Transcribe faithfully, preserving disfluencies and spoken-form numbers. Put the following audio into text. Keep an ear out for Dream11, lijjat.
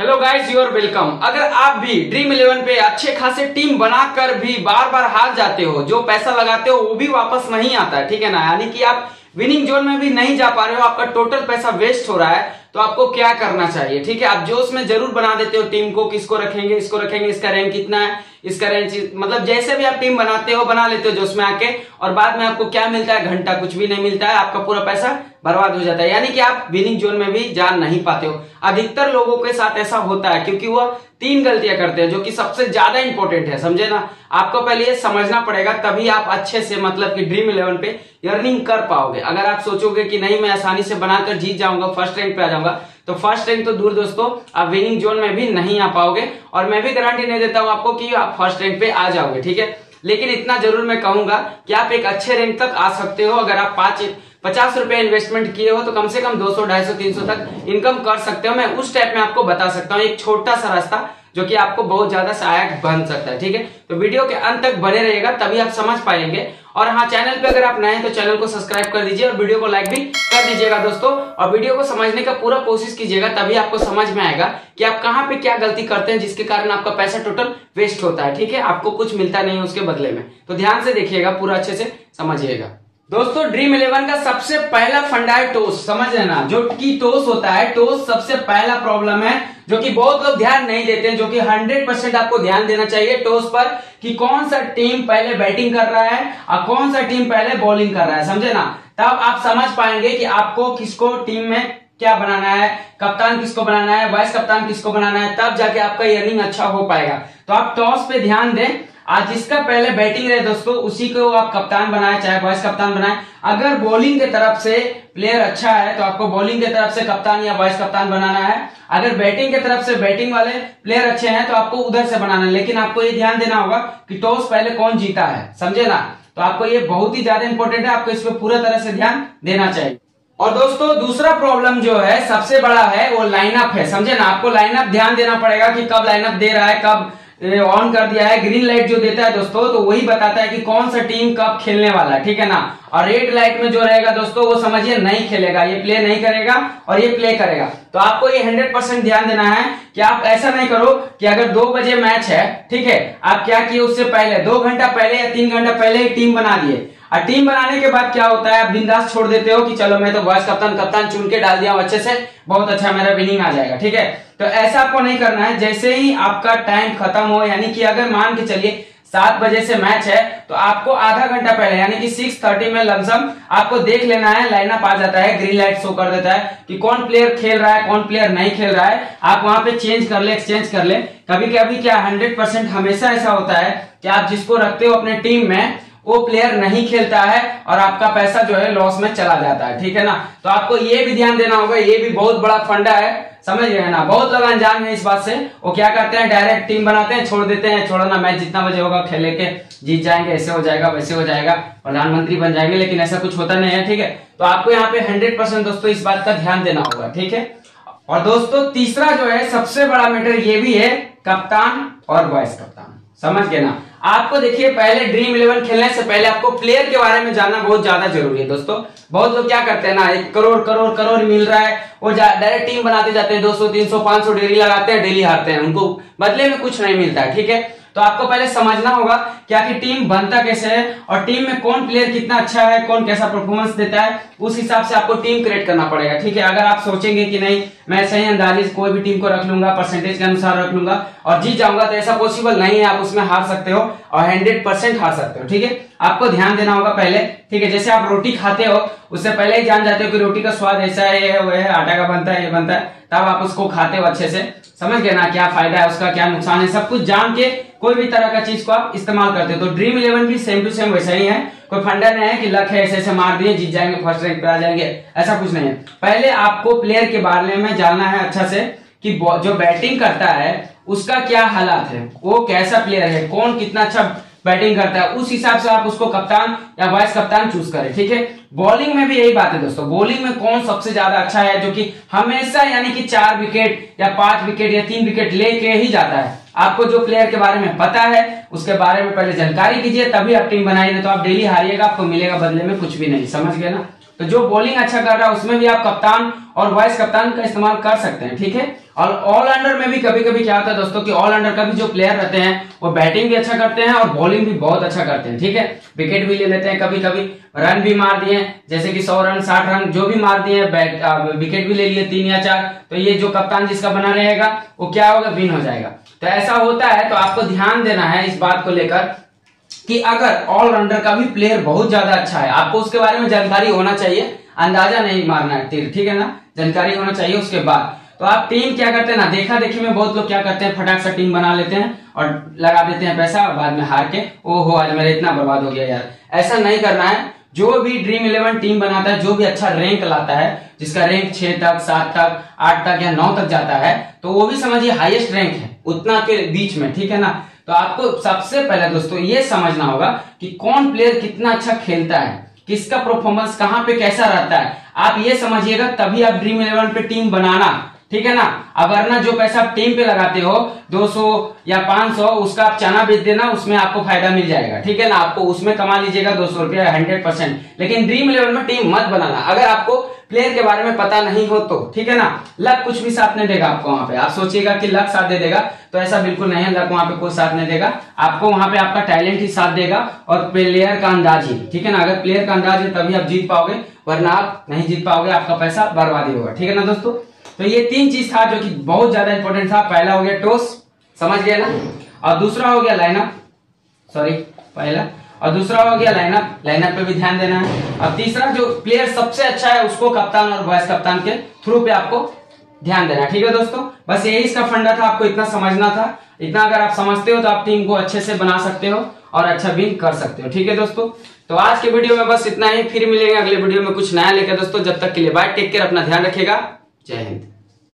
Hello guys, you are welcome. अगर आप भी ड्रीम इलेवन पे अच्छे खासे टीम बनाकर भी बार बार हार जाते हो, जो पैसा लगाते हो वो भी वापस नहीं आता है, ठीक है ना, यानी कि आप विनिंग जोन में भी नहीं जा पा रहे हो, आपका टोटल पैसा वेस्ट हो रहा है, तो आपको क्या करना चाहिए? ठीक है, आप जोश में जरूर बना देते हो टीम को, किसको रखेंगे, इसको रखेंगे, इसका रैंक कितना है, इसका रैंक, मतलब जैसे भी आप टीम बनाते हो बना लेते हो जोश में आके, और बाद में आपको क्या मिलता है? घंटा कुछ भी नहीं मिलता है, आपका पूरा पैसा बर्बाद हो जाता है, यानी कि आप विनिंग जोन में भी जा नहीं पाते हो। अधिकतर लोगों के साथ ऐसा होता है क्योंकि वह तीन गलतियां करते हैं जो कि सबसे ज्यादा इंपॉर्टेंट है, समझे ना। आपको पहले ये समझना पड़ेगा, तभी आप अच्छे से मतलब कि ड्रीम इलेवन पे अर्निंग कर पाओगे। अगर आप सोचोगे कि नहीं मैं आसानी से बनाकर जीत जाऊंगा, फर्स्ट रैंक पे आ जाऊंगा, तो फर्स्ट रैंक तो दूर दोस्तों, आप विनिंग जोन में भी नहीं आ पाओगे, और मैं भी गारंटी नहीं देता हूं आपको कि आप फर्स्ट रैंक पे आ जाओगे, ठीक है। लेकिन इतना जरूर मैं कहूंगा कि आप एक अच्छे रैंक तक आ सकते हो। अगर आप पांच पचास रुपए इन्वेस्टमेंट किए हो तो कम से कम दो सौ ढाई सौ तीन सौ तक इनकम कर सकते हो। मैं उस टाइप में आपको बता सकता हूँ एक छोटा सा रास्ता जो कि आपको बहुत ज्यादा सहायक बन सकता है, ठीक है। तो वीडियो के अंत तक बने रहिएगा, तभी आप समझ पाएंगे। और हाँ, चैनल पे अगर आप नए हैं तो चैनल को सब्सक्राइब कर दीजिए और वीडियो को लाइक भी कर दीजिएगा दोस्तों, और वीडियो को समझने का पूरा कोशिश कीजिएगा, तभी आपको समझ में आएगा कि आप कहाँ पे क्या गलती करते हैं जिसके कारण आपका पैसा टोटल वेस्ट होता है, ठीक है, आपको कुछ मिलता नहीं है उसके बदले में। तो ध्यान से देखिएगा, पूरा अच्छे से समझिएगा दोस्तों। ड्रीम इलेवन का सबसे पहला फंडा है टोस, समझ लेना, जो कि टोस होता है। टोस सबसे पहला प्रॉब्लम है जो कि बहुत लोग ध्यान नहीं देते हैं, जो कि हंड्रेड परसेंट आपको ध्यान देना चाहिए टोस पर, कि कौन सा टीम पहले बैटिंग कर रहा है और कौन सा टीम पहले बॉलिंग कर रहा है, समझे ना। तब आप समझ पाएंगे कि आपको किसको टीम में क्या बनाना है, कप्तान किसको बनाना है, वाइस कप्तान किसको बनाना है, तब जाके आपका अर्निंग अच्छा हो पाएगा। तो आप टॉस पे ध्यान दें, आज जिसका पहले बैटिंग रहे दोस्तों उसी को आप कप्तान बनाए, चाहे वाइस कप्तान बनाए। अगर बॉलिंग के तरफ से प्लेयर अच्छा है तो आपको बॉलिंग के तरफ से कप्तान या वाइस कप्तान बनाना है। अगर बैटिंग के तरफ से बैटिंग वाले प्लेयर अच्छे हैं तो आपको उधर से बनाना है। लेकिन आपको ये ध्यान देना होगा कि टॉस पहले कौन जीता है, समझे ना। तो आपको ये बहुत ही ज्यादा इंपॉर्टेंट है, आपको इस पर पूरा तरह से ध्यान देना चाहिए। और दोस्तों दूसरा प्रॉब्लम जो है सबसे बड़ा है वो लाइनअप है, समझे ना। आपको लाइनअप ध्यान देना पड़ेगा कि कब लाइनअप दे रहा है, कब ऑन कर दिया है। ग्रीन लाइट जो देता है दोस्तों तो वही बताता है कि कौन सा टीम कब खेलने वाला है, ठीक है ना। और रेड लाइट में जो रहेगा दोस्तों वो समझिए नहीं खेलेगा, ये प्ले नहीं करेगा और ये प्ले करेगा। तो आपको ये हंड्रेड परसेंट ध्यान देना है कि आप ऐसा नहीं करो कि अगर दो बजे मैच है, ठीक है, आप क्या किए उससे पहले दो घंटा पहले या तीन घंटा पहले ही टीम बना दिए। और टीम बनाने के बाद क्या होता है, आप बिंदास छोड़ देते हो कि चलो मैं तो वाइस कप्तान कप्तान चुन के डाल दिया हूं अच्छे से, बहुत अच्छा मेरा विनिंग आ जाएगा, ठीक है। तो ऐसा आपको नहीं करना है। जैसे ही आपका टाइम खत्म हो, यानी कि अगर मान के चलिए सात बजे से मैच है तो आपको आधा घंटा पहले यानी कि सिक्स थर्टी में लमसम आपको देख लेना है, लाइनअप आ जाता है, ग्रीन लाइट शो कर देता है कि कौन प्लेयर खेल रहा है, कौन प्लेयर नहीं खेल रहा है। आप वहां पे चेंज कर ले, एक्सचेंज कर ले। कभी कभी क्या हंड्रेड परसेंट हमेशा ऐसा होता है कि आप जिसको रखते हो अपने टीम में वो प्लेयर नहीं खेलता है और आपका पैसा जो है लॉस में चला जाता है, ठीक है ना। तो आपको ये भी ध्यान देना होगा, ये भी बहुत बड़ा फंडा है, समझ गए ना। बहुत लोग अनजान है इस बात से, वो क्या करते हैं डायरेक्ट टीम बनाते हैं, छोड़ देते हैं, छोड़ो ना मैच जितना बजे होगा खेले के जीत जाएंगे, ऐसे हो जाएगा वैसे हो जाएगा, प्रधानमंत्री बन जाएंगे, लेकिन ऐसा कुछ होता नहीं है, ठीक है। तो आपको यहाँ पे हंड्रेड परसेंट दोस्तों इस बात का ध्यान देना होगा, ठीक है। और दोस्तों तीसरा जो है सबसे बड़ा मैटर ये भी है कप्तान और वाइस कप्तान, समझ गए ना। आपको देखिए पहले ड्रीम इलेवन खेलने से पहले आपको प्लेयर के बारे में जानना बहुत ज्यादा जरूरी है दोस्तों। बहुत लोग क्या करते हैं ना, एक करोड़ करोड़ करोड़ मिल रहा है वो डायरेक्ट टीम बनाते जाते हैं, दो सौ तीन सौ पांच सौ डेली लगाते हैं, डेली हारते हैं, उनको बदले में कुछ नहीं मिलता है, ठीक है। तो आपको पहले समझना होगा कि आखिर टीम बनता कैसे है और टीम में कौन प्लेयर कितना अच्छा है, कौन कैसा परफॉर्मेंस देता है, उस हिसाब से आपको टीम क्रिएट करना पड़ेगा, ठीक है। अगर आप सोचेंगे कि नहीं मैं सही अंदाज कोई भी टीम को रख लूंगा, परसेंटेज के अनुसार रख लूंगा और जीत जाऊंगा, तो ऐसा पॉसिबल नहीं है, आप उसमें हार सकते हो और हंड्रेड परसेंट हार सकते हो, ठीक है। आपको ध्यान देना होगा पहले, ठीक है। जैसे आप रोटी खाते हो उससे पहले ही जान जाते हो कि रोटी का स्वाद ऐसा है, ये है, वो है, आटा का बनता है, ये बनता है, तब आप उसको खाते हो अच्छे से, समझ गए ना, क्या फायदा है उसका, क्या नुकसान है, सब कुछ जान के कोई भी तरह का चीज को आप इस्तेमाल करते हो। तो ड्रीम इलेवन भी सेम टू सेम वैसा ही है, कोई फंडा नहीं है कि लक है ऐसे ऐसे मार दिए जीत जाएंगे, फर्स्ट रैंक पे आ जाएंगे, ऐसा कुछ नहीं है। पहले आपको प्लेयर के बारे में जानना है अच्छा से कि जो बैटिंग करता है उसका क्या हालात है, वो कैसा प्लेयर है, कौन कितना अच्छा बैटिंग करता है, उस हिसाब से आप उसको कप्तान या वाइस कप्तान चूज करें, ठीक है। बॉलिंग में भी यही बात है दोस्तों, बॉलिंग में कौन सबसे ज्यादा अच्छा है जो कि हमेशा यानी कि चार विकेट या पांच विकेट या तीन विकेट लेके ही जाता है। आपको जो प्लेयर के बारे में पता है उसके बारे में पहले जानकारी कीजिए, तभी आप टीम बनाइए, नहीं तो आप डेली हारिएगा, आपको मिलेगा बदले में कुछ भी नहीं, समझ गए ना। तो जो बॉलिंग अच्छा कर रहा है उसमें भी आप कप्तान और वाइस कप्तान का इस्तेमाल कर सकते हैं, ठीक है। और ऑलराउंडर में भी कभी कभी क्या होता है दोस्तों कि ऑलराउंडर का भी जो प्लेयर रहते हैं वो बैटिंग भी अच्छा करते हैं और बॉलिंग भी बहुत अच्छा करते हैं, ठीक है। विकेट भी ले लेते हैं, कभी कभी रन भी मार दिए, जैसे कि सौ रन साठ रन जो भी मार दिए, विकेट भी ले लिए तीन या चार, तो ये जो कप्तान जिसका बना रहेगा वो क्या होगा, विन हो जाएगा। तो ऐसा होता है, तो आपको ध्यान देना है इस बात को लेकर कि अगर ऑलराउंडर का भी प्लेयर बहुत ज्यादा अच्छा है, आपको उसके बारे में जानकारी होना चाहिए, अंदाजा नहीं मारना है तीर, ठीक है ना, जानकारी होना चाहिए। उसके बाद तो आप टीम क्या करते हैं ना, देखा देखी में बहुत लोग क्या करते हैं, फटाक से टीम बना लेते हैं और लगा देते हैं पैसा, बाद में हार के ओहो आज मेरा इतना बर्बाद हो गया यार। ऐसा नहीं करना है। जो भी ड्रीम इलेवन टीम बनाता है, जो भी अच्छा रैंक लाता है, जिसका रैंक छह तक सात तक आठ तक या नौ तक जाता है, तो वो भी समझिए हाईएस्ट रैंक है, उतना के बीच में, ठीक है ना। तो आपको सबसे पहले दोस्तों ये समझना होगा कि कौन प्लेयर कितना अच्छा खेलता है, किसका परफॉर्मेंस कहाँ पे कैसा रहता है, आप ये समझिएगा, तभी आप ड्रीम इलेवन पे टीम बनाना, ठीक है ना। अब वरना जो पैसा आप टीम पे लगाते हो दो सौ या पाँच सौ, उसका आप चना बेच देना, उसमें आपको फायदा मिल जाएगा, ठीक है ना, आपको उसमें कमा लीजिएगा दो सौ रुपया, हंड्रेड परसेंट। लेकिन ड्रीम इलेवन में टीम मत बनाना अगर आपको प्लेयर के बारे में पता नहीं हो तो, ठीक है ना। लक कुछ भी साथ नहीं देगा आपको वहां पे, आप सोचिएगा कि लक साथ दे देगा, तो ऐसा बिल्कुल नहीं है, लक वहां पे कोई साथ नहीं देगा आपको, वहां पे आपका टैलेंट ही साथ देगा और प्लेयर का अंदाज ही, ठीक है ना। अगर प्लेयर का अंदाज है तभी आप जीत पाओगे, वरना आप नहीं जीत पाओगे, आपका पैसा बर्बादी होगा, ठीक है ना दोस्तों। तो ये तीन चीज था जो कि बहुत ज्यादा इंपॉर्टेंट था। पहला हो गया टॉस, समझ गया ना, और दूसरा हो गया लाइनअप, सॉरी पहला, और दूसरा हो गया लाइनअप, लाइनअप पे भी ध्यान देना है, और तीसरा जो प्लेयर सबसे अच्छा है उसको कप्तान और वाइस कप्तान के थ्रू पे आपको ध्यान देना, ठीक है दोस्तों। बस यही इसका फंडा था, आपको इतना समझना था, इतना अगर आप समझते हो तो आप टीम को अच्छे से बना सकते हो और अच्छा विन कर सकते हो, ठीक है दोस्तों। तो आज के वीडियो में बस इतना ही, फिर मिलेंगे अगले वीडियो में कुछ नया लेकर दोस्तों, जब तक के लिए बाय, टेक केयर, अपना ध्यान रखेगा, जय हिंद।